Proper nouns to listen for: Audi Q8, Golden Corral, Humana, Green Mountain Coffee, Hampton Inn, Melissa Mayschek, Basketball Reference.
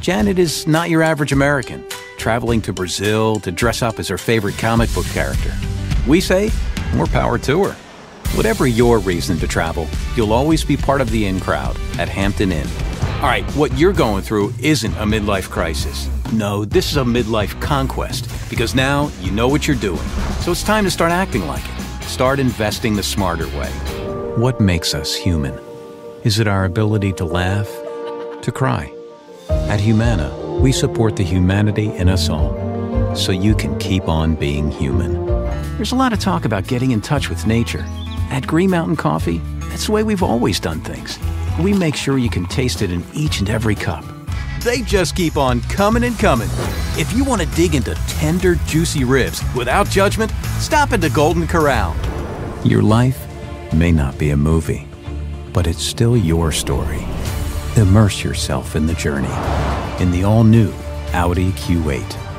Janet is not your average American, traveling to Brazil to dress up as her favorite comic book character. We say, more power to her. Whatever your reason to travel, you'll always be part of the in crowd at Hampton Inn. All right, what you're going through isn't a midlife crisis. No, this is a midlife conquest, because now you know what you're doing. So it's time to start acting like it. Start investing the smarter way. What makes us human? Is it our ability to laugh, to cry? At Humana, we support the humanity in us all, so you can keep on being human. There's a lot of talk about getting in touch with nature. At Green Mountain Coffee, that's the way we've always done things. We make sure you can taste it in each and every cup. They just keep on coming and coming. If you want to dig into tender, juicy ribs without judgment, stop into Golden Corral. Your life may not be a movie, but it's still your story. Immerse yourself in the journey in the all-new Audi Q8.